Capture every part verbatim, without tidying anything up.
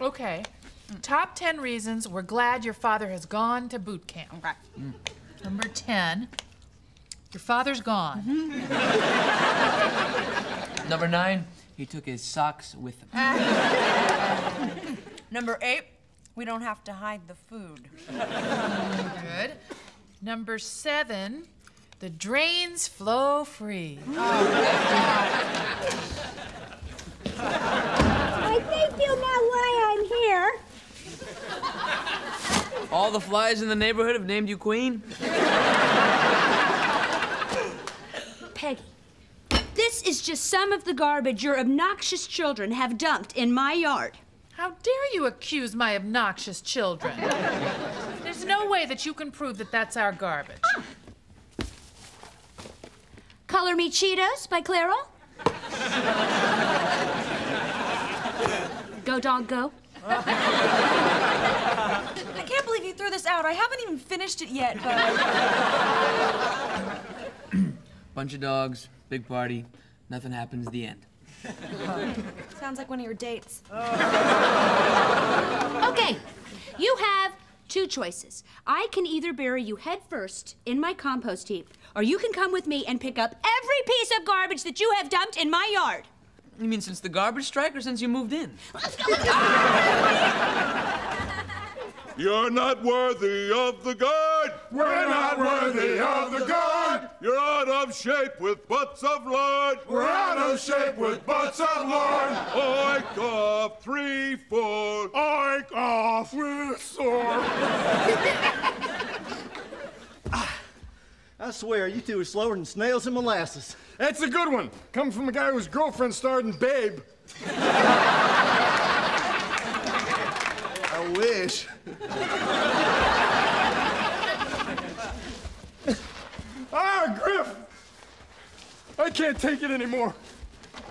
Okay. Mm. Top ten reasons we're glad your father has gone to boot camp. Okay. Mm. Number ten, your father's gone. Mm-hmm. Number nine, he took his socks with him. Uh, Number eight, we don't have to hide the food. Good. Number seven, the drains flow free. Oh. I think you know why I'm here. All the flies in the neighborhood have named you Queen? Peggy, this is just some of the garbage your obnoxious children have dumped in my yard. How dare you accuse my obnoxious children? There's no way that you can prove that that's our garbage. Ah. Color Me Cheetos by Clairol. Go, dog, go. I can't believe you threw this out. I haven't even finished it yet, but... Bunch of dogs, big party, nothing happens, the end. Sounds like one of your dates. Oh. Okay, you have two choices. I can either bury you head first in my compost heap, or you can come with me and pick up every piece of garbage that you have dumped in my yard. You mean since the garbage strike or since you moved in? Let's go, let's go. You're not worthy of the gourd. We're not worthy of the gourd. You're out of shape with butts of lard. We're out of shape with butts of lard. Oink off, three, four. Oink off, with sore. I swear, you two are slower than snails and molasses. That's a good one. Coming from a guy whose girlfriend starred in Babe. I wish. Ah, Griff! I can't take it anymore.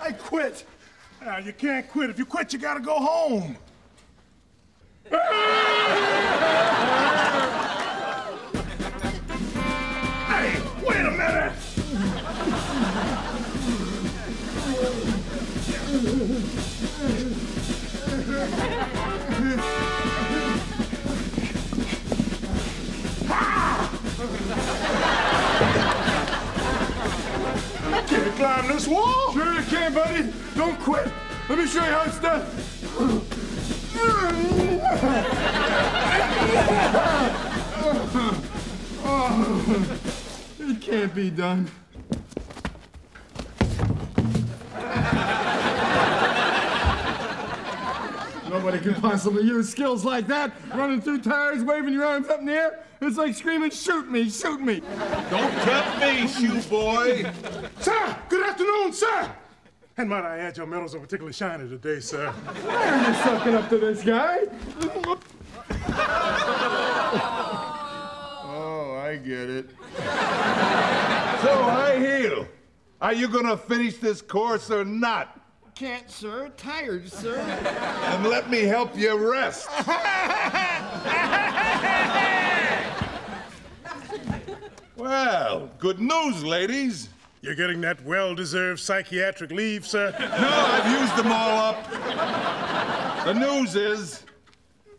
I quit. Ah, you can't quit. If you quit, you gotta go home. Hey, wait a minute! Can you climb this wall? Sure you can, buddy. Don't quit. Let me show you how it's done. Oh, it can't be done. Nobody can possibly use skills like that. Running through tires, waving your arms up in the air. It's like screaming, shoot me, shoot me. Don't cut me, shoe boy. Sir, good afternoon, sir. And might I add, your medals are particularly shiny today, sir. Why are you sucking up to this guy? Oh, I get it. So, high heel, are you gonna finish this course or not? Can't, sir. Tired, sir. And let me help you rest. Well, good news, ladies. You're getting that well-deserved psychiatric leave, sir? No, I've used them all up. The news is,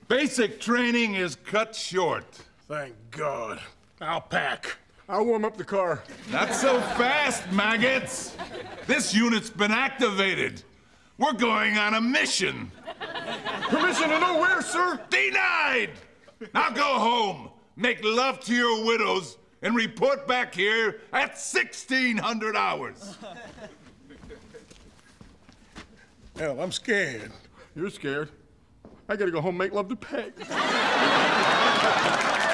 basic training is cut short. Thank God. I'll pack. I'll warm up the car. Not so fast, maggots. This unit's been activated. We're going on a mission. Permission to nowhere, sir? Denied! Now go home, make love to your widows, and report back here at sixteen hundred hours. Hell, I'm scared. You're scared. I gotta go home and make love to Peg.